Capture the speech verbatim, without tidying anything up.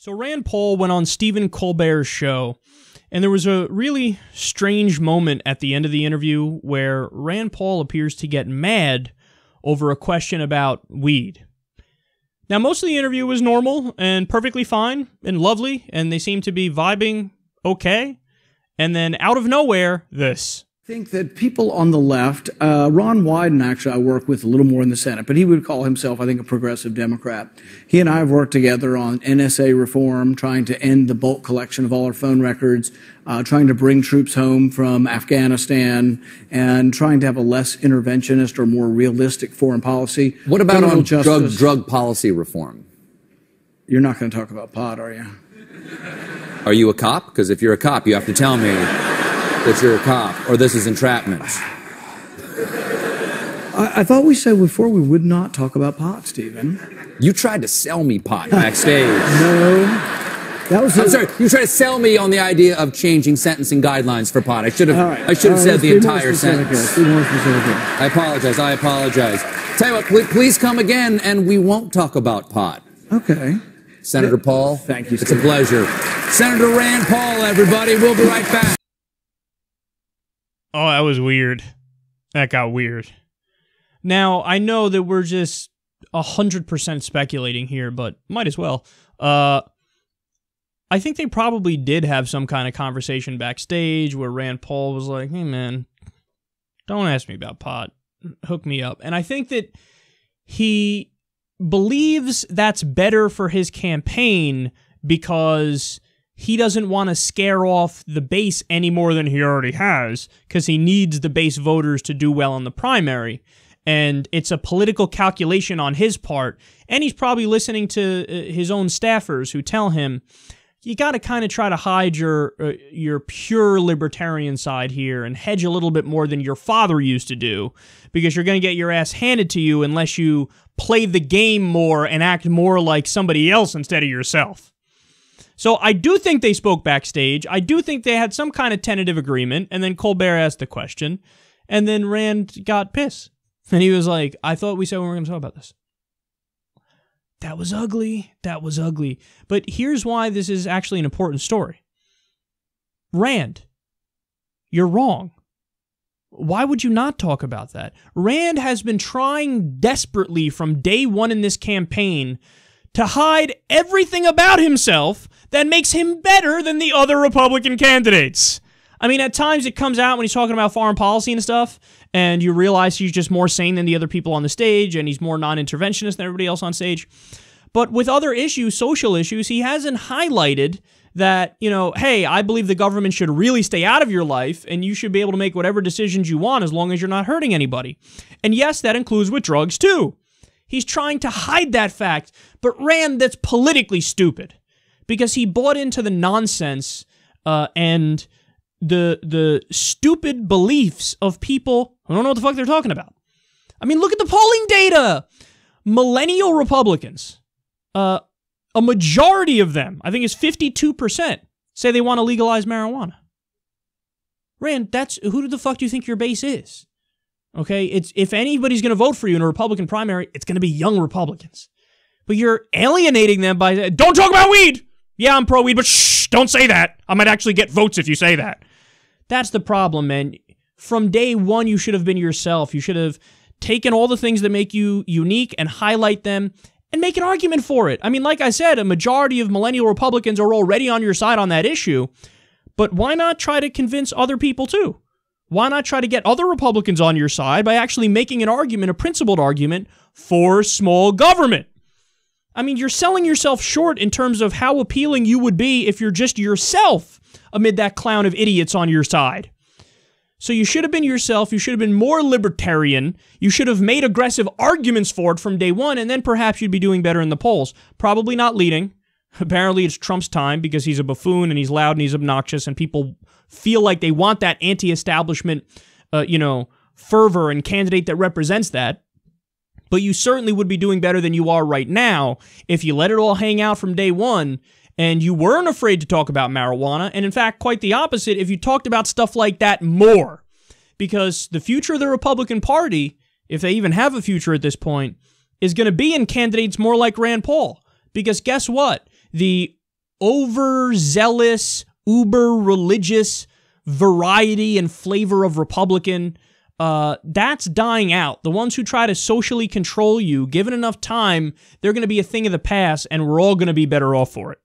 So Rand Paul went on Stephen Colbert's show, and there was a really strange moment at the end of the interview where Rand Paul appears to get mad over a question about weed. Now, most of the interview was normal and perfectly fine and lovely, and they seemed to be vibing okay. And then out of nowhere, this. I think that people on the left, uh, Ron Wyden, actually, I work with a little more in the Senate, but he would call himself, I think, a progressive Democrat. He and I have worked together on N S A reform, trying to end the bulk collection of all our phone records, uh, trying to bring troops home from Afghanistan, and trying to have a less interventionist or more realistic foreign policy. What about on drug, drug policy reform? You're not going to talk about pot, are you? Are you a cop? Because if you're a cop, you have to tell me that you're a cop, or this is entrapment. I, I thought we said before we would not talk about pot, Stephen. You tried to sell me pot backstage. No, that was. I'm a, sorry. You tried to sell me on the idea of changing sentencing guidelines for pot. I should have. Right, I should have right, said the entire sentence. I apologize. I apologize. Tell you what, please, please come again, and we won't talk about pot. Okay. Senator Paul. Thank you. It's Stephen. A pleasure. Senator Rand Paul, everybody. We'll be right back. Oh, that was weird. That got weird. Now, I know that we're just one hundred percent speculating here, but might as well. Uh, I think they probably did have some kind of conversation backstage where Rand Paul was like, hey, man, don't ask me about pot. Hook me up. And I think that he believes that's better for his campaign because he doesn't want to scare off the base any more than he already has, because he needs the base voters to do well in the primary. And it's a political calculation on his part. And he's probably listening to his own staffers who tell him, you got to kind of try to hide your uh, your pure libertarian side here and hedge a little bit more than your father used to do, because you're going to get your ass handed to you unless you play the game more and act more like somebody else instead of yourself. So I do think they spoke backstage. I do think they had some kind of tentative agreement, and then Colbert asked the question, and then Rand got pissed. And he was like, I thought we said we were going to talk about this. That was ugly. That was ugly. But here's why this is actually an important story. Rand, you're wrong. Why would you not talk about that? Rand has been trying desperately from day one in this campaign to hide everything about himself that makes him better than the other Republican candidates. I mean, at times it comes out when he's talking about foreign policy and stuff, and you realize he's just more sane than the other people on the stage, and he's more non-interventionist than everybody else on stage. But with other issues, social issues, he hasn't highlighted that, you know, hey, I believe the government should really stay out of your life, and you should be able to make whatever decisions you want as long as you're not hurting anybody. And yes, that includes with drugs, too. He's trying to hide that fact, but Rand, that's politically stupid, because he bought into the nonsense uh, and the the stupid beliefs of people who don't know what the fuck they're talking about. I mean, look at the polling data. Millennial Republicans, uh, a majority of them, I think it's fifty-two percent, say they want to legalize marijuana. Rand, that's who the fuck do you think your base is? Okay, it's if anybody's going to vote for you in a Republican primary, it's going to be young Republicans. But you're alienating them by, don't talk about weed! Yeah, I'm pro-weed, but shh, don't say that. I might actually get votes if you say that. That's the problem, man. From day one, you should have been yourself. You should have taken all the things that make you unique and highlight them and make an argument for it. I mean, like I said, a majority of millennial Republicans are already on your side on that issue, but why not try to convince other people too? Why not try to get other Republicans on your side by actually making an argument, a principled argument, for small government? I mean, you're selling yourself short in terms of how appealing you would be if you're just yourself amid that clown of idiots on your side. So you should have been yourself, you should have been more libertarian, you should have made aggressive arguments for it from day one, and then perhaps you'd be doing better in the polls. Probably not leading. Apparently it's Trump's time because he's a buffoon and he's loud and he's obnoxious and people feel like they want that anti-establishment, uh, you know, fervor and candidate that represents that. But you certainly would be doing better than you are right now if you let it all hang out from day one and you weren't afraid to talk about marijuana. And in fact, quite the opposite, if you talked about stuff like that more. Because the future of the Republican Party, if they even have a future at this point, is going to be in candidates more like Rand Paul. Because guess what? The overzealous, uber-religious variety and flavor of Republican, uh, that's dying out. The ones who try to socially control you, given enough time, they're going to be a thing of the past, and we're all going to be better off for it.